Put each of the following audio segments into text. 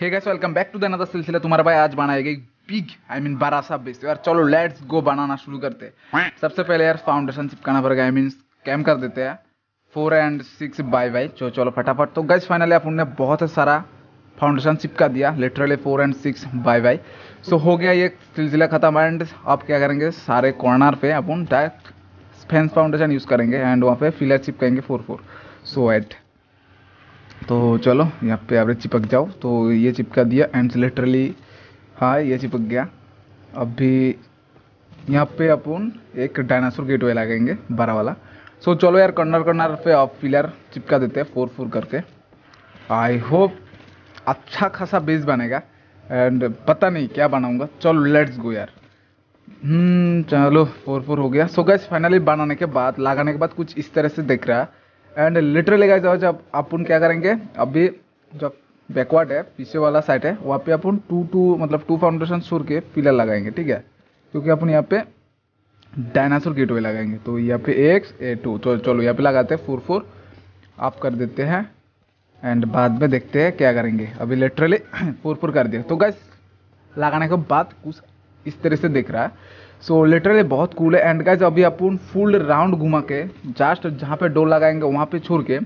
Hey guys welcome back to the another सिलसिला। तुम्हारा भाई आज बनाएगा एक बिग बड़ा सा बेस। यार चलो लेट्स गो, बनाना शुरू करते हैं। सबसे पहले यार फाउंडेशन चिपकाना पड़ेगा, स्कैम कर देते हैं 4 और 6 बाय। चलो फटाफट। तो गाइस फाइनली आप उनने बहुत सारा फाउंडेशन चिपका दिया, लिटरली 4 और 6 बाय। सो हो गया ये सिलसिला खत्म। एंड आप क्या करेंगे, सारे कॉर्नर पे अपन डायरेक्ट फेंस फाउंडेशन यूज़ करेंगे एंड वहाँ पे फिलर चिपकाएंगे 4 4। सो एट तो चलो यहाँ पे एवरेज चिपक जाओ। तो ये चिपका दिया एंड लिटरली हाँ ये चिपक गया। अब भी यहाँ पे अपन एक डायनासोर गेटवे लगाएंगे बड़ा वाला। सो चलो यार कॉर्नर कॉर्नर पे आप पिलर चिपका देते हैं 4 4 करके। आई होप अच्छा खासा बेस बनेगा एंड पता नहीं क्या बनाऊँगा। चलो लेट्स गो यार। चलो 4 4 हो गया। सो गाइस फाइनली बनाने के बाद लगाने के बाद कुछ इस तरह से दिख रहा है। एंड लिटरली गाइस जब अपन क्या करेंगे, अभी जब बैकवर्ड है पीछे वाला साइड है वहाँ पे अपन 2 2 मतलब 2 फाउंडेशन छोड़ के पिलर लगाएंगे, ठीक है, क्योंकि अपन यहाँ पे डायनासोर गेटवे लगाएंगे। तो यहाँ पे A 2 चलो यहाँ पे लगाते हैं 4 4 आप कर देते हैं एंड बाद में देखते हैं क्या करेंगे। अभी लिटरली 4 4 कर दिया। तो गाइस लगाने के बाद कुछ इस तरह से दिख रहा है। सो लिटरली बहुत कूल है। एंड गाइस अभी अपन फुल राउंड घुमा के जस्ट जहाँ पे डोर लगाएंगे वहाँ पे छोड़ के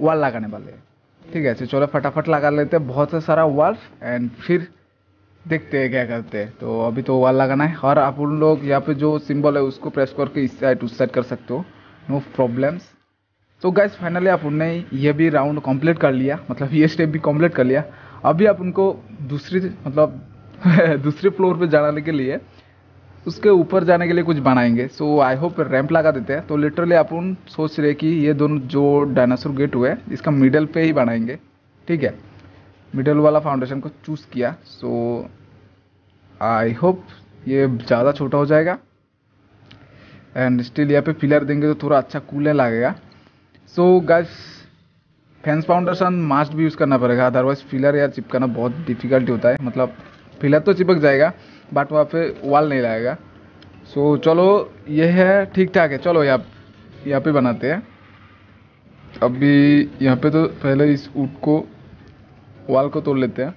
वॉल लगाने वाले हैं, ठीक है। चलो फटाफट लगा लेते हैं बहुत सारा वॉल एंड फिर देखते हैं क्या करते हैं। तो अभी तो वॉल लगाना है और आप उन लोग यहाँ पे जो सिम्बल है उसको प्रेस करके इस साइड उस साइड कर सकते हो, नो प्रॉब्लम्स। तो गाइस फाइनली आप उनने ये भी राउंड कम्प्लीट कर लिया, मतलब ये स्टेप भी कम्प्लीट कर लिया। अभी आप उनको दूसरी मतलब दूसरे फ्लोर पे जाने के लिए उसके ऊपर जाने के लिए कुछ बनाएंगे। सो आई होप रैंप लगा देते हैं। तो लिटरली अपन सोच रहे कि ये दोनों जो डायनासोर गेट हुए इसका मिडल पे ही बनाएंगे, ठीक है। मिडल वाला फाउंडेशन को चूज़ किया। सो आई होप ये ज़्यादा छोटा हो जाएगा एंड स्टिल यहाँ पे पिलर देंगे तो थोड़ा अच्छा कूलर लगेगा। So guys fence foundation must भी यूज़ करना पड़ेगा, अदरवाइज पिलर यार चिपकाना बहुत डिफिकल्ट होता है। मतलब फिलर तो चिपक जाएगा बट वहाँ पे वॉल नहीं लगेगा। सो चलो ये है, ठीक ठाक है। चलो यहाँ पे बनाते हैं। अभी यहाँ पे तो पहले इस ऊट को वॉल को तोड़ लेते हैं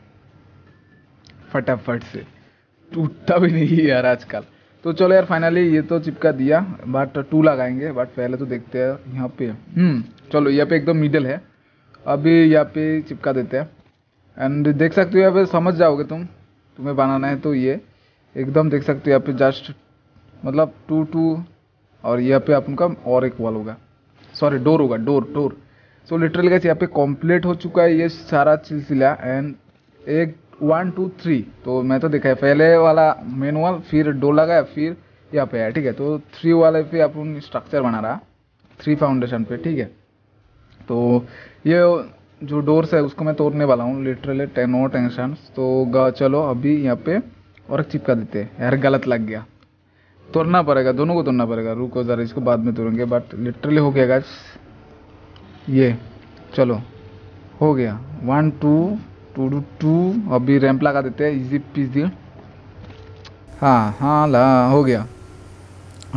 फटाफट से, टूटता भी नहीं है यार आजकल। तो चलो यार फाइनली ये तो चिपका दिया बट 2 लगाएंगे। बट पहले तो देखते हैं यहाँ पे चलो यहाँ पे एकदम मिडल है, अभी यहाँ पे चिपका देते हैं। एंड देख सकते हो यहाँ पे, समझ जाओगे तुम्हें बनाना है। तो ये एकदम देख सकते हो यहाँ पे जस्ट मतलब 2 2 और यहाँ पे अपन का और एक वॉल होगा, सॉरी डोर होगा, डोर। सो लिटरली गाइस यहाँ पे कंप्लीट हो चुका है ये सारा सिलसिला। एंड 1 2 3 तो मैं तो दिखाया पहले वाला मेन वॉल, फिर डोर लगाया, फिर यहाँ पे आया, ठीक है। तो 3 वाले पे अपन स्ट्रक्चर बना रहा 3 फाउंडेशन पे, ठीक है। तो ये जो डोर्स है उसको मैं तोड़ने वाला हूँ लिटरली, नो टेंशन। तो चलो अभी यहाँ पे और चिपका देते हैं। यार गलत लग गया, तोड़ना पड़ेगा, दोनों को तोड़ना पड़ेगा। रुको ज़रा, इसको बाद में तोड़ेंगे। बट लिटरली हो गया गाइस ये, चलो हो गया 1 2 2 2 2। अभी रैंप लगा देते हैं, इजी पीजी। हाँ ला हो गया।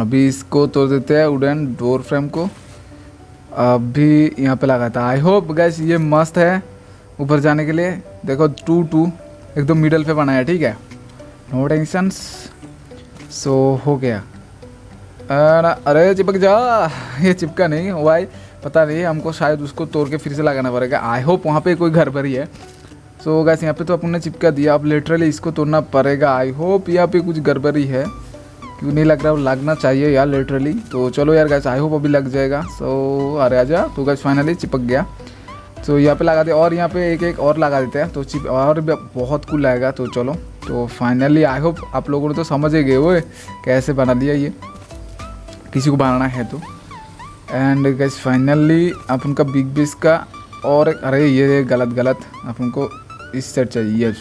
अभी इसको तोड़ देते हैं वुडन डोर फ्रेम को, अभी यहाँ पे लगा था। आई होप गाइस ये मस्त है ऊपर जाने के लिए। देखो 2 2 एकदम मिडल पे बनाया, ठीक है, नो टेंशन। सो हो गया। अरे चिपक जा, ये चिपका नहीं वाई, पता नहीं हमको, शायद उसको तोड़ के फिर से लगाना पड़ेगा। आई होप वहाँ पे कोई घर भरी है। सो गाइस यहाँ पे तो अपन ने चिपका दिया, अब लिटरली इसको तोड़ना पड़ेगा। आई होप यहाँ पे कुछ गड़बड़ी है, क्यों नहीं लग रहा, लगना चाहिए यार लिटरली। तो चलो यार गाइस आई होप अभी लग जाएगा। सो अरे आजा। तो गाइस फाइनली चिपक गया। तो यहाँ पे लगा दे और यहाँ पे एक और लगा देते हैं। तो चिप और बहुत कूल आएगा। तो चलो, तो फाइनली आई होप आप लोगों ने तो समझ ही गए वो कैसे बना दिया ये, किसी को बनाना है तो। एंड गाइस फाइनली आप उनका बिग बेस का और अरे ये गलत आप उनको इस सेट चाहिए।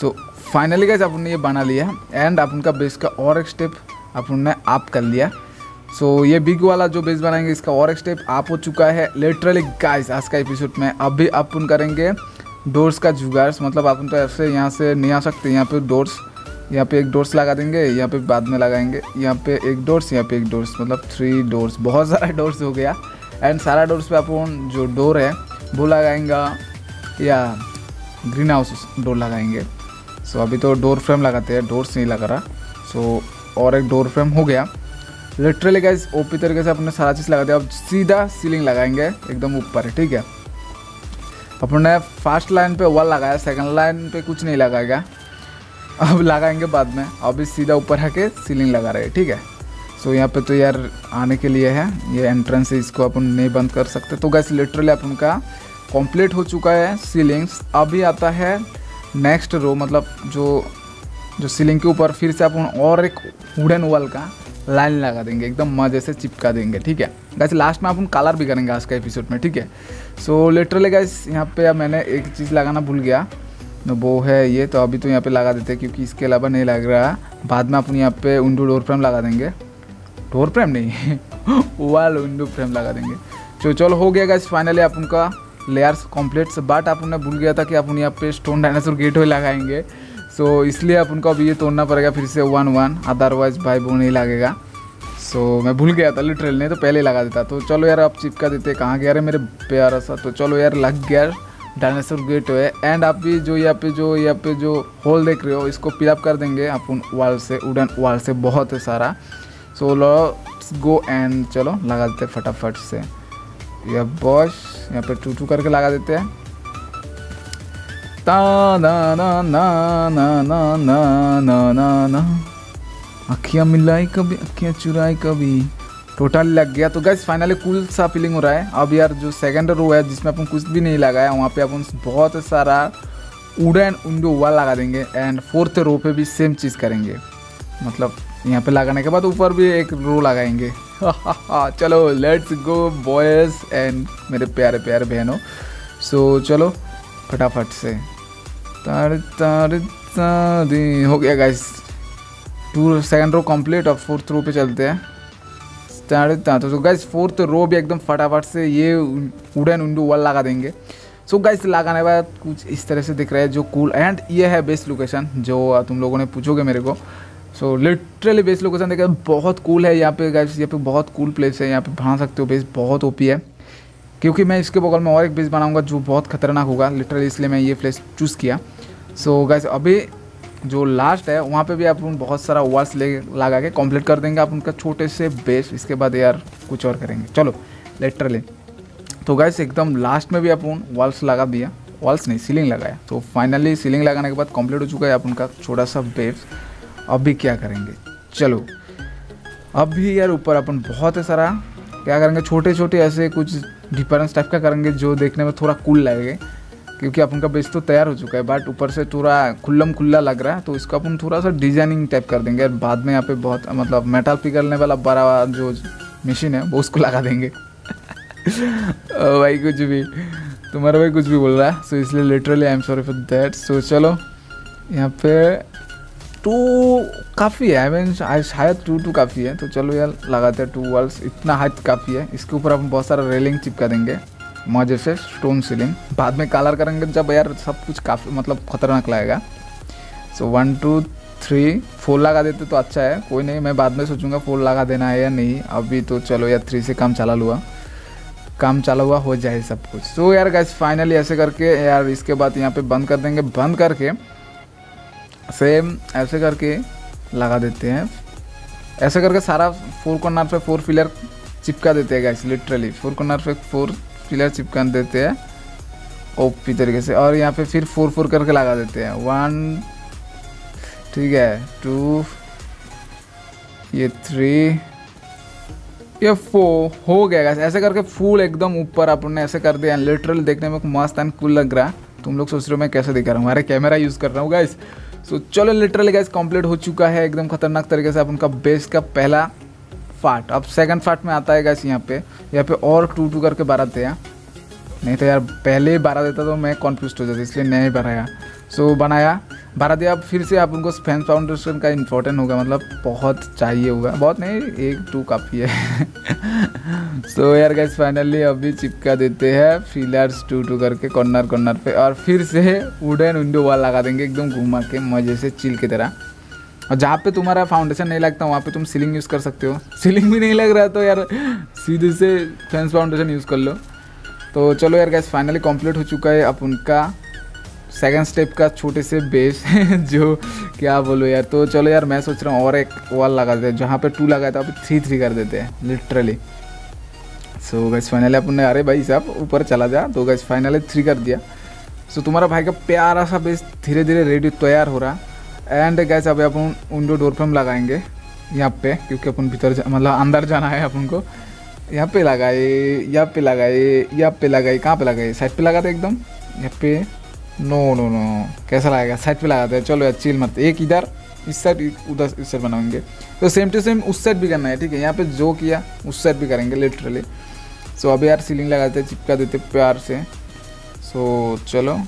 सो फाइनली गाइस आपने ये बना लिया एंड आप उनका बेस का और एक स्टेप आपने आप कर लिया। सो ये बिग वाला जो बेस बनाएंगे इसका और एक स्टेप आप हो चुका है लिटरली गाइस। आज का एपिसोड में अभी अपन करेंगे डोर्स का जुगाड़, मतलब आप तो ऐसे यहाँ से नहीं आ सकते। यहाँ पे डोर्स, यहाँ पे एक डोर्स लगा देंगे, यहाँ पे बाद में लगाएंगे, यहाँ पे एक डोर्स, यहाँ पे एक डोर्स, मतलब 3 डोर्स, बहुत सारा डोर्स हो गया। एंड सारा डोर्स पे अपन जो डोर है वो लगाएंगा या ग्रीन हाउस डोर लगाएंगे। सो अभी तो डोर फ्रेम लगाते हैं, डोर्स नहीं लगा रहा। सो और एक डोर फ्रेम हो गया। लिटरली गाइस ओपी तरीके से अपने सारा चीज़ लगा दिया। अब सीधा सीलिंग लगाएंगे एकदम ऊपर, ठीक है। अपने फर्स्ट लाइन पे वॉल लगाया, सेकंड लाइन पे कुछ नहीं लगाएगा, अब लगाएंगे बाद में। अभी सीधा ऊपर आके सीलिंग लगा रहे हैं, ठीक है। सो यहाँ पे तो यार आने के लिए है, ये एंट्रेंस है, इसको अपन नहीं बंद कर सकते। तो गाइस लिटरली अपन का कम्प्लीट हो चुका है सीलिंग्स। अभी आता है नेक्स्ट रो, मतलब जो सीलिंग के ऊपर फिर से अपन और एक वुडन वॉल का लाइन लगा देंगे, एकदम मजे से चिपका देंगे, ठीक है। गाइस लास्ट में अपन कलर भी करेंगे आज का एपिसोड में, ठीक है। सो लिटरली गाइस यहाँ पे मैंने एक चीज़ लगाना भूल गया, वो है ये। तो अभी तो यहाँ पे लगा देते हैं क्योंकि इसके अलावा नहीं लग रहा। बाद में अपन यहाँ पे विंडो डोर फ्रेम लगा देंगे, डोर फ्रेम नहीं वॉल विंडो फ्रेम लगा देंगे। तो चलो हो गया गाइस फाइनली अपन का लेयर्स कम्प्लीट। बट अपन भूल गया था कि अपन यहाँ पे स्टोन डायनासोर गेट लगाएंगे। सो इसलिए अपन को अभी ये तोड़ना पड़ेगा फिर से 1-1, अदरवाइज भाई वो नहीं लगेगा। सो मैं भूल गया था लिटरल, नहीं तो पहले लगा देता। तो चलो यार आप चिपका देते, कहाँ गया रे मेरे प्यारा सा। तो चलो यार लग गया डायनासोर गेट है। एंड आप भी जो यहाँ पे जो होल देख रहे हो इसको फिलअप कर देंगे अपन वॉल से, वुडन वॉल से, बहुत है सारा। सो लेट्स गो एंड चलो लगा देते फटाफट से। यह बॉस यहाँ पे टू टू करके लगा देते हैं। ना ना ना ना ना ना ना ना ना अखियाँ मिलाई कभी, अखियाँ चुराई कभी, टोटल लग गया। तो गाइस फाइनली कूल सा फीलिंग हो रहा है। अब यार जो सेकंड रो है जिसमें अपन कुछ भी नहीं लगाया, वहाँ पे अपन बहुत सारा वुडन विंडो वॉल लगा देंगे। एंड फोर्थ रो पे भी सेम चीज़ करेंगे, मतलब यहाँ पे लगाने के बाद ऊपर भी एक रो लगाएंगे। चलो लेट्स गो बॉयज एंड मेरे प्यारे प्यारे बहनों। सो चलो फटाफट से तार तार तारी हो गया guys. Two second row complete. अब फोर्थ रो पे चलते हैं। तो गाइस फोर्थ रो भी एकदम फटाफट से ये वुडन विंडो वॉल लगा देंगे। सो गाइस लगाने के बाद कुछ इस तरह से दिख रहा है जो कूल। एंड ये है बेस्ट लोकेशन जो तुम लोगों ने पूछोगे मेरे को। सो लिटरली बेस्ट लोकेशन देखा बहुत कूल है यहाँ पे गाइस। यहाँ पे बहुत कूल प्लेस है, यहाँ पे बना सकते हो बेस, बहुत ओपी है। क्योंकि मैं इसके बगल में और एक बेस बनाऊंगा जो बहुत खतरनाक होगा लिटरली, इसलिए मैं ये प्लेस चूज़ किया। सो गाइस अभी जो लास्ट है वहाँ पे भी अपन बहुत सारा वॉल्स लगा के कंप्लीट कर देंगे आप उनका छोटे से बेस। इसके बाद यार कुछ और करेंगे, चलो लिटरली। तो गाइस एकदम लास्ट में भी अपन वॉल्स लगा दिया, वॉल्स नहीं सीलिंग लगाया। तो फाइनली सीलिंग लगाने के बाद कंप्लीट हो चुका है अपन का छोटा सा बेस। अभी क्या करेंगे, चलो अभी यार ऊपर अपन बहुत सारा क्या करेंगे, छोटे छोटे ऐसे कुछ डिफरेंस टाइप का करेंगे जो देखने में थोड़ा कूल लगेगा। क्योंकि अपन का बेस तो तैयार हो चुका है बट ऊपर से थोड़ा खुल्लम खुल्ला लग रहा है, तो इसका अपन थोड़ा सा डिजाइनिंग टाइप कर देंगे। और बाद में यहाँ पे बहुत मतलब मेटल पिघलने वाला बड़ा जो मशीन है वो उसको लगा देंगे। भाई कुछ भी, तुम्हारा भाई कुछ भी बोल रहा है। सो इसलिए literally I am sorry for that. So चलो यहाँ पे टू काफ़ी है, आई मीन शायद टू काफ़ी है। तो चलो यार लगाते हैं 2 वॉल्स, इतना हाइट काफ़ी है। इसके ऊपर अपन बहुत सारा रेलिंग चिपका देंगे मजे से, स्टोन सीलिंग। बाद में कलर करेंगे जब यार सब कुछ काफ़ी मतलब खतरनाक लगेगा। सो 1 2 3 4 लगा देते तो अच्छा है, कोई नहीं मैं बाद में सोचूंगा 4 लगा देना है या नहीं। अभी तो चलो यार 3 से काम चला हुआ हो जाए सब कुछ। सो यार गाइस फाइनली ऐसे करके यार इसके बाद यहाँ पे बंद कर देंगे। बंद करके सेम ऐसे करके लगा देते हैं, ऐसे करके सारा 4 कॉर्नर पे 4 पिलर चिपका देते हैं गाइस। लिटरली 4 कॉर्नर पे 4 पिलर चिपका देते हैं ओपी तरीके से। और यहाँ पे फिर 4 4 करके लगा देते हैं। 1 ठीक है, 2 ये 3 ये 4 हो गया गाइस। ऐसे करके फूल एकदम ऊपर अपन ने ऐसे कर दिया। लिटरल देखने में मस्त एंड कूल लग रहा है। तुम लोग सोच रहे हो मैं कैसे दिखा रहा हूँ, अरे कैमरा यूज़ कर रहा हूँ गाइस। सो चलो लिटरली गाइस कंप्लीट हो चुका है एकदम खतरनाक तरीके से अपन का बेस का पहला पार्ट। अब सेकंड पार्ट में आता है गाइस यहाँ पे और 2 2 करके बढ़ाते हैं। नहीं तो यार पहले ही बढ़ा देता तो मैं कन्फ्यूज हो जाता, इसलिए नहीं बढ़ाया। सो बनाया, बढ़ा दिया। अब फिर से आप उनको फैन फाउंडेशन का इंपॉर्टेंट होगा, मतलब बहुत चाहिए होगा, बहुत नहीं 1 2 काफ़ी है। सो यार गाइस फाइनली अभी चिपका देते हैं फिलर्स 2 2 करके कॉर्नर पे। और फिर से वुडन विंडो वॉल लगा देंगे एकदम घुमा के मज़े से चिल की तरह। और जहाँ पे तुम्हारा फाउंडेशन नहीं लगता वहाँ पे तुम सीलिंग यूज़ कर सकते हो। सीलिंग भी नहीं लग रहा तो यार सीधे से फैंस फाउंडेशन यूज़ कर लो। तो चलो यार गाइस फाइनली कंप्लीट हो चुका है अब उनका सेकंड स्टेप का छोटे से बेस जो क्या बोलो यार। तो चलो यार मैं सोच रहा हूँ और एक वॉल लगा देते हैं, जहाँ पे 2 लगाया था अभी 3-3 कर देते हैं लिटरली। सो गाइस फाइनली अपन ने, अरे भाई साहब ऊपर चला जा, तो गाइस फाइनली 3 कर दिया। सो तुम्हारा भाई का प्यारा सा बेस धीरे धीरे रेडी तैयार हो रहा। एंड गाइस अभी अपन विंडो डोर फ्रेम लगाएंगे यहाँ पे, क्योंकि अपन भीतर मतलब अंदर जाना है अपन को। यहाँ पे लगाए, यहाँ पे लगाए, यहाँ पे लगाए, कहाँ पे लगाए? साइड पे लगाते एकदम यहाँ पे। नो नो नो कैसा लगेगा? साइड पे लगाते हैं। चलो यार चिल मत, एक इधर इस साइड, उधर इस साइड बनाएंगे। तो सेम टू सेम उस साइड भी करना है, ठीक है? यहाँ पे जो किया उस साइड भी करेंगे लिटरली। सो अभी यार सीलिंग लगाते हैं, चिपका देते प्यार से। सो चलो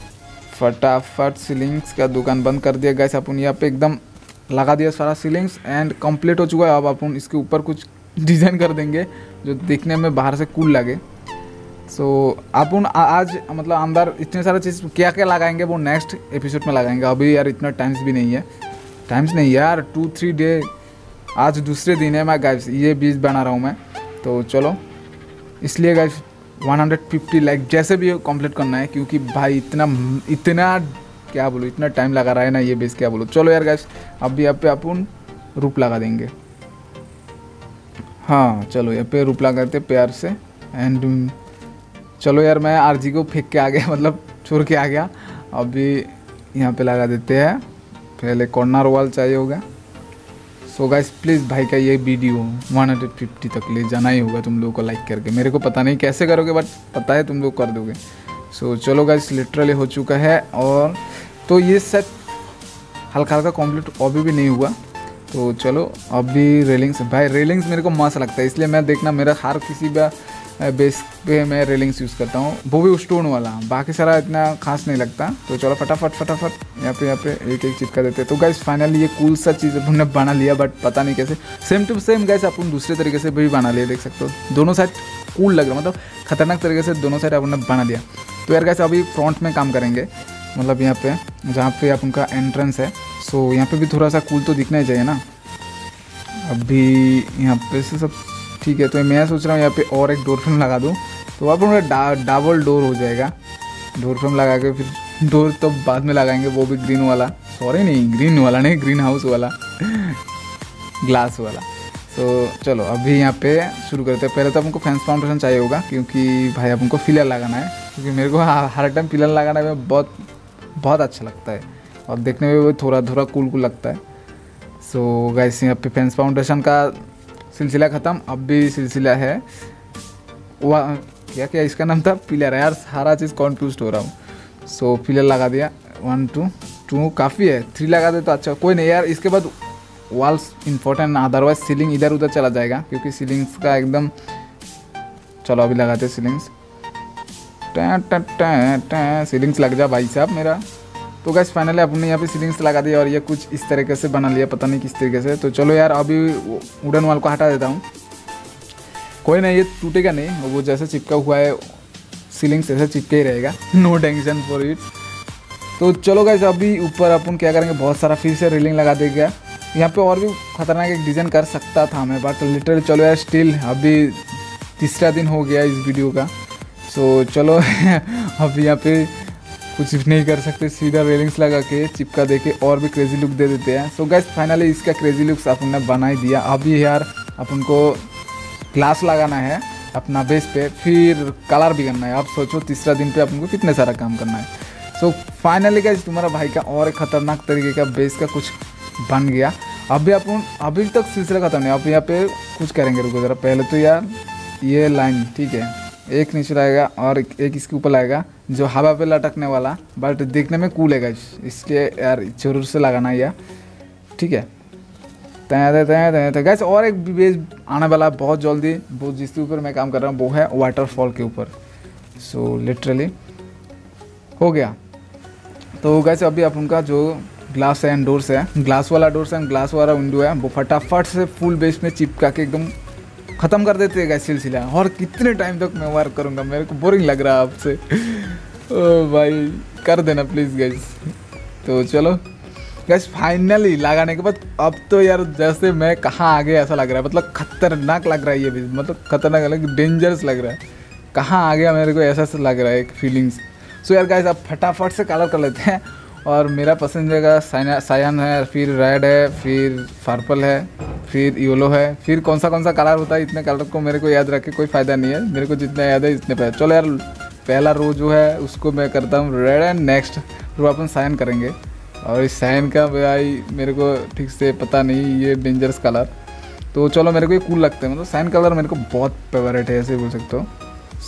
फटाफट सीलिंग्स का दुकान बंद कर दिया गाइस। अपन यहाँ पे एकदम लगा दिया सारा सीलिंग्स एंड कंप्लीट हो चुका है। अब अपन इसके ऊपर कुछ डिज़ाइन कर देंगे जो देखने में बाहर से कूल लगे। सो अपन आज मतलब अंदर इतने सारे चीज़ क्या क्या लगाएंगे वो नेक्स्ट एपिसोड में लगाएंगे। अभी यार इतना टाइम्स भी नहीं है, टाइम्स नहीं यार, 2-3 डे, आज दूसरे दिन है। मैं गाइस ये बीच बना रहा हूँ मैं, तो चलो इसलिए गाइस 150 लाइक जैसे भी कंप्लीट करना है, क्योंकि भाई इतना क्या बोलो, इतना टाइम लगा रहा है ना ये बेस, क्या बोलो। चलो यार गाइस अभी यहाँ पे अपन रूप लगा देंगे। हाँ चलो यहाँ पे रूप लगाते प्यार से। एंड चलो यार मैं आरजी को फेंक के आ गया, मतलब छोड़ के आ गया। अभी यहाँ पे लगा देते हैं, पहले कॉर्नर वॉल चाहिए होगा। सो गाइस प्लीज़ भाई का ये वीडियो 150 तक ले जाना ही होगा तुम लोगों को लाइक करके। मेरे को पता नहीं कैसे करोगे, बट पता है तुम लोग कर दोगे। सो चलो गाइस लिटरली हो चुका है। और तो ये सेट हल्का हल्का कंप्लीट अभी भी नहीं हुआ। तो चलो अभी रेलिंग्स, भाई रेलिंग्स मेरे को मस्त लगता है, इसलिए मैं देखना मेरा हर किसी का बेस पे मैं रेलिंग्स यूज़ करता हूँ, वो भी स्टोन वाला। बाकी सारा इतना खास नहीं लगता। तो चलो फटाफट फटाफट यहाँ पे एक चिपका देते हैं। तो गाइस फाइनली ये कूल सा चीज़ हमने बना लिया, बट पता नहीं कैसे। सेम टू सेम गाइस अपन दूसरे तरीके से भी बना लिया, देख सकते हो दोनों साइड कूल लग रहा, मतलब खतरनाक तरीके से दोनों साइड अपन ने बना दिया। तो यार गाइस अभी फ्रंट में काम करेंगे, मतलब यहाँ पे जहाँ पे आप उनका एंट्रेंस है। सो यहाँ पे भी थोड़ा सा कूल तो दिखना ही चाहिए ना। अभी यहाँ पे से सब ठीक है। तो मैं सोच रहा हूँ यहाँ पे और एक डोर फ्रेम लगा दूँ, तो आप उनका डबल डोर हो जाएगा। डोर फ्रेम लगा के फिर डोर तो बाद में लगाएंगे, वो भी ग्रीन वाला, सॉरी नहीं ग्रीन वाला नहीं, ग्रीन हाउस वाला ग्लास वाला। तो चलो अभी यहाँ पे शुरू करते हैं। पहले तो आपको फैंस फाउंडेशन चाहिए होगा, क्योंकि भाई आपको फिलर लगाना है, क्योंकि मेरे को हर टाइम फिलर लगाना में बहुत अच्छा लगता है, और देखने में भी थोड़ा थोड़ा कूल लगता है। सो गाइस यहाँ पे फैंस फाउंडेशन का सिलसिला ख़त्म। अब भी सिलसिला है वह क्या इसका नाम था, पिलर है यार, सारा चीज़ कॉन्फ्यूज हो रहा हूँ। सो पिलर लगा दिया 1, 2, 2 काफ़ी है, 3 लगा दे तो अच्छा। कोई नहीं यार, इसके बाद वॉल्स इंपॉर्टेंट, अदरवाइज सीलिंग इधर उधर चला जाएगा, क्योंकि सीलिंग्स का एकदम। चलो अभी लगाते सीलिंग्स, सीलिंग्स लग जा भाई साहब मेरा। तो गाइस फाइनली अपने यहाँ पे सीलिंग्स लगा दिया, और ये कुछ इस तरीके से बना लिया, पता नहीं किस तरीके से। तो चलो यार अभी वुडन वॉल को हटा देता हूँ, कोई नहीं ये टूटेगा नहीं, वो जैसे चिपका हुआ है सीलिंग्स ऐसे चिपका ही रहेगा, नो टेंशन फॉर इट। तो चलो गाइस अभी ऊपर अपन क्या करेंगे, बहुत सारा फिर से रेलिंग लगा देगा। यहाँ पे और भी खतरनाक एक डिज़ाइन कर सकता था मैं, बट लिटरली चलो यार स्टिल अभी तीसरा दिन हो गया इस वीडियो का। सो चलो अभी यहाँ पे कुछ नहीं कर सकते, सीधा रेलिंग्स लगा के चिपका दे के और भी क्रेजी लुक दे देते हैं। सो गाइस फाइनली इसका क्रेजी लुक्स अपन ने बना ही दिया। अभी यार अपन को ग्लास लगाना है अपना बेस पे, फिर कलर भी करना है। आप सोचो तीसरा दिन पे अपन को कितने सारा काम करना है। सो फाइनली गाइस तुम्हारा भाई का और खतरनाक तरीके का बेस का कुछ बन गया। अभी अपन अभी तक सिलसिला खत्म नहीं, आप यहाँ पे कुछ करेंगे, रुको ज़रा। पहले तो यार ये लाइन ठीक है, एक नीचे लाएगा और एक इसके ऊपर लाएगा, जो हवा पे लटकने वाला, बट देखने में कूल है गाइस, इसके यार जरूर से लगाना है यार, ठीक है। तय गाइस और एक बेस आने वाला बहुत जल्दी, वो जिसके ऊपर मैं काम कर रहा हूँ वो है वाटरफॉल के ऊपर। सो लिटरली हो गया। तो गाइस अभी आप उनका जो ग्लास एंड डोर्स है, ग्लास वाला डोर्स एंड ग्लास वाला विंडो है, वो फटाफट से फुल बेस में चिपका के एकदम ख़त्म कर देते हैं गाइस सिलसिला। और कितने टाइम तक मैं वर्क करूँगा, मेरे को बोरिंग लग रहा है आपसे। ओ भाई कर देना प्लीज़ गाइस। तो चलो गाइस फाइनली लगाने के बाद अब तो यार जैसे मैं कहाँ आ गया ऐसा लग रहा है, मतलब खतरनाक लग रहा है ये बेस, मतलब खतरनाक लग, डेंजरस लग रहा है, कहाँ आ गया मेरे को ऐसा लग रहा है एक फीलिंग्स। सो यार गाइस आप फटाफट से कलर कर लेते हैं। और मेरा पसंदीदा सायन है, फिर रेड है, फिर पर्पल है, फिर येलो है, फिर कौन सा कलर होता है। इतने कलर को मेरे को याद रख के कोई फ़ायदा नहीं है, मेरे को जितना याद है इतने पता। चलो यार पहला रो जो है उसको मैं करता हूँ रेड एंड नेक्स्ट रो अपन साइन करेंगे। और इस साइन का भाई मेरे को ठीक से पता नहीं, ये डेंजरस कलर तो चलो मेरे को ये कूल लगता है, मतलब साइन कलर मेरे को बहुत फेवरेट है, ऐसे बोल सकते हो।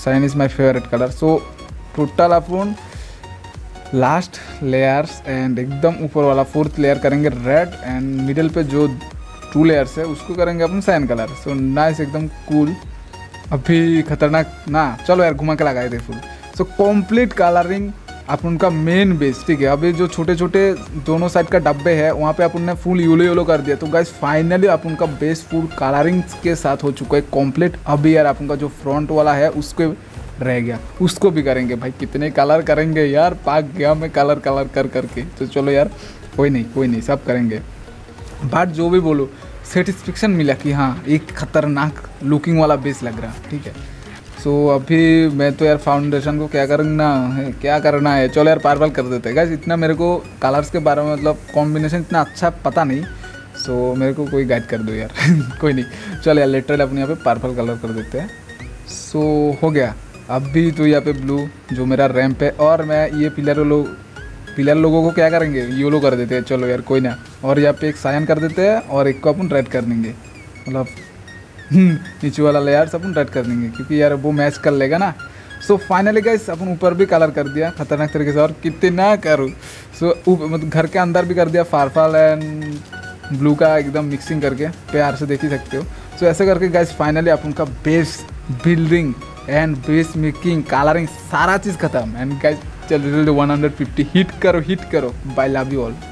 Cyan is my favourite colour. So total अपन लास्ट लेयर्स एंड एकदम ऊपर वाला फोर्थ लेयर करेंगे रेड एंड मिडिल पे जो 2 लेयर्स है उसको करेंगे अपन साइन कलर। सो नाइस, एकदम कूल, अभी खतरनाक ना। चलो यार घुमा के लगाए थे फुल। सो कॉम्प्लीट कलरिंग अपन का मेन बेस, ठीक है। अभी जो छोटे छोटे दोनों साइड का डब्बे है वहाँ पे अपन ने फुल येलो कर दिया। तो गाइस फाइनली अपन का बेस फुल कलरिंग के साथ हो चुका है कॉम्प्लीट। अभी यार अपन का जो फ्रंट वाला है उसके रह गया, उसको भी करेंगे। भाई कितने कलर करेंगे यार, पाक गया मैं कलर कर करके। तो चलो यार कोई नहीं सब करेंगे। बट जो भी बोलो सेटिस्फेक्शन मिला कि हाँ एक खतरनाक लुकिंग वाला बेस लग रहा, ठीक है। सो अभी मैं तो यार फाउंडेशन को क्या करना है चलो यार पर्पल कर देते हैं। गाइस इतना मेरे को कलर्स के बारे में मतलब कॉम्बिनेशन इतना अच्छा पता नहीं, सो मेरे को कोई गाइड कर दो यार कोई नहीं, चलो यार लेटर अपने यहाँ पे पर्पल कलर कर देते हैं। सो हो गया। अभी तो यहाँ पे ब्लू जो मेरा रैंप है, और मैं ये पिलर लोगों को क्या करेंगे येलो कर देते हैं। चलो यार कोई ना। और यहाँ पे एक साइन कर देते हैं और एक को अपन रेड कर देंगे, मतलब नीचे वाला लेयर्स अपन रेड कर देंगे क्योंकि यार वो मैच कर लेगा ना। सो फाइनली गाइस अपन ऊपर भी कलर कर दिया खतरनाक तरीके से, और कितना करूँ। सो मतलब घर के अंदर भी कर दिया पर्पल एंड ब्लू का एकदम मिक्सिंग करके, प्यार से देख ही सकते हो। सो ऐसे करके गाइस फाइनली अपन का base building and base making colouring सारा चीज़ खत्म। एंड गाइस चल 150 हिट करो, बाय लव यू ऑल।